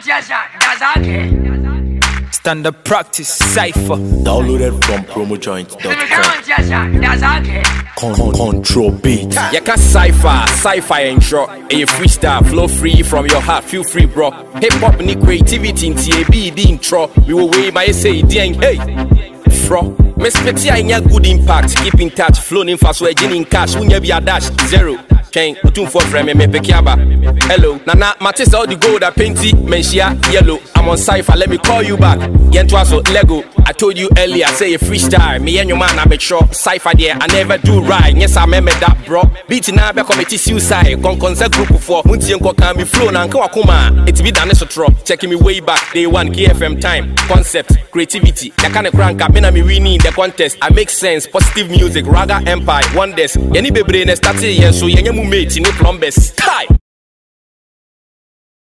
Standard practice, cipher. Download it from promojoint.com. Control beat. You can cipher and draw. A freestyle, flow free from your heart, feel free, bro. Hip hop, ni creativity, TAB, the intro. We will wait by say, hey. Fro. Me spectia inya good impact. Keep in touch, flowing fast, we're getting cash. Wouldn't be a dash, zero. King, tune for frame, me pekiaba. Hello, Nana, Matisse, all the gold, I painty, Menchia, yellow. I'm on cipher, let me call you back. Yentwaso, Lego. I told you earlier, say a freestyle. Me and your man, I make sure. Cipher there, I never do right. Yes, I remember that, bro. Beating up, I commit suicide. Concert group before. Munti and Kokan, me flow, Nankawa Kuma. It's be done as a tro. Checking me way back. Day one, KFM time. Concept, creativity. That kind of crank up. Me and me winning the contest. I make sense. Positive music, RaGha Empire. Wonders. Any baby, and starting, yes, so you mate in the plumbers. Hi!